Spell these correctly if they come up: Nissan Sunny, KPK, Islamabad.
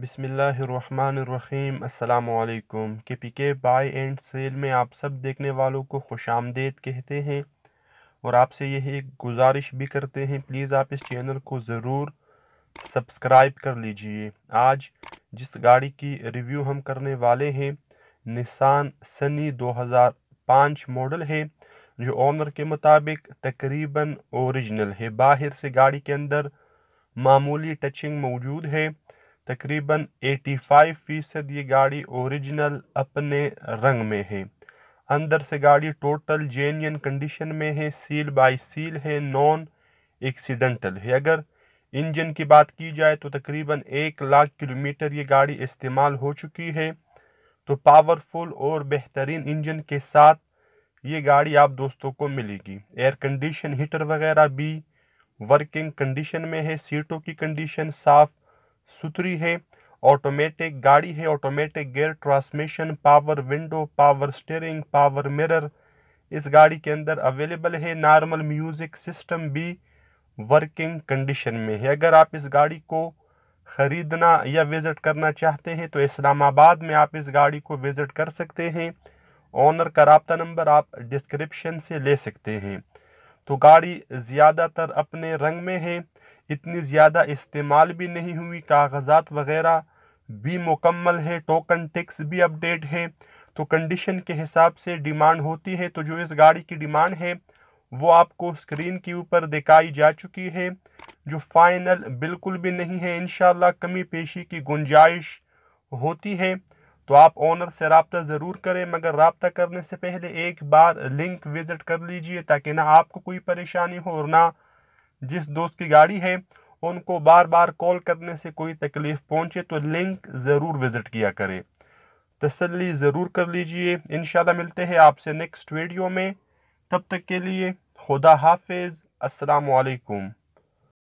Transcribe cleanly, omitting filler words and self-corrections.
बिस्मिल्लाहिर्रहमानिर्रहीम। अस्सलामुअलैकुम। KPK bye and cell में आप सब देखने वालों को खुशामदीद कहते हैं और आपसे यही एक गुजारिश भी करते हैं, प्लीज़ आप इस चैनल को ज़रूर सब्सक्राइब कर लीजिए। आज जिस गाड़ी की रिव्यू हम करने वाले हैं निसान सनी 2005 मॉडल है, जो ओनर के मुताबिक तकरीबन ओरिजिनल है। बाहर से गाड़ी के अंदर मामूली टचिंग मौजूद है। तकरीबन 85% ये गाड़ी ओरिजिनल अपने रंग में है। अंदर से गाड़ी टोटल जेन्युइन कंडीशन में है, सील बाय सील है, नॉन एक्सीडेंटल है। अगर इंजन की बात की जाए तो तकरीबन 1 लाख किलोमीटर ये गाड़ी इस्तेमाल हो चुकी है। तो पावरफुल और बेहतरीन इंजन के साथ ये गाड़ी आप दोस्तों को मिलेगी। एयर कंडीशन हीटर वगैरह भी वर्किंग कंडीशन में है। सीटों की कंडीशन साफ़ सुथरी है। ऑटोमेटिक गाड़ी है, automatic gear transmission, power window, power steering, power mirror इस गाड़ी के अंदर अवेलेबल है। नॉर्मल म्यूज़िक सिस्टम भी वर्किंग कंडीशन में है। अगर आप इस गाड़ी को ख़रीदना या विज़िट करना चाहते हैं तो इस्लामाबाद में आप इस गाड़ी को विज़िट कर सकते हैं। ऑनर का राब्ता नंबर आप डिस्क्रिप्शन से ले सकते हैं। तो गाड़ी ज़्यादातर अपने रंग में है, इतनी ज़्यादा इस्तेमाल भी नहीं हुई, कागजात वगैरह भी मुकम्मल है, टोकन टैक्स भी अपडेट है। तो कंडीशन के हिसाब से डिमांड होती है, तो जो इस गाड़ी की डिमांड है वो आपको स्क्रीन के ऊपर दिखाई जा चुकी है, जो फाइनल बिल्कुल भी नहीं है। इंशाल्लाह कमी पेशी की गुंजाइश होती है तो आप ऑनर से रब्ता ज़रूर करें, मगर रब्ता करने से पहले एक बार लिंक विज़िट कर लीजिए, ताकि ना आपको कोई परेशानी हो और ना जिस दोस्त की गाड़ी है उनको बार बार कॉल करने से कोई तकलीफ़ पहुंचे। तो लिंक ज़रूर विज़िट किया करें, तसल्ली ज़रूर कर लीजिए। इंशाल्लाह मिलते हैं आपसे नेक्स्ट वीडियो में, तब तक के लिए खुदा हाफिज़। अस्सलाम वालेकुम।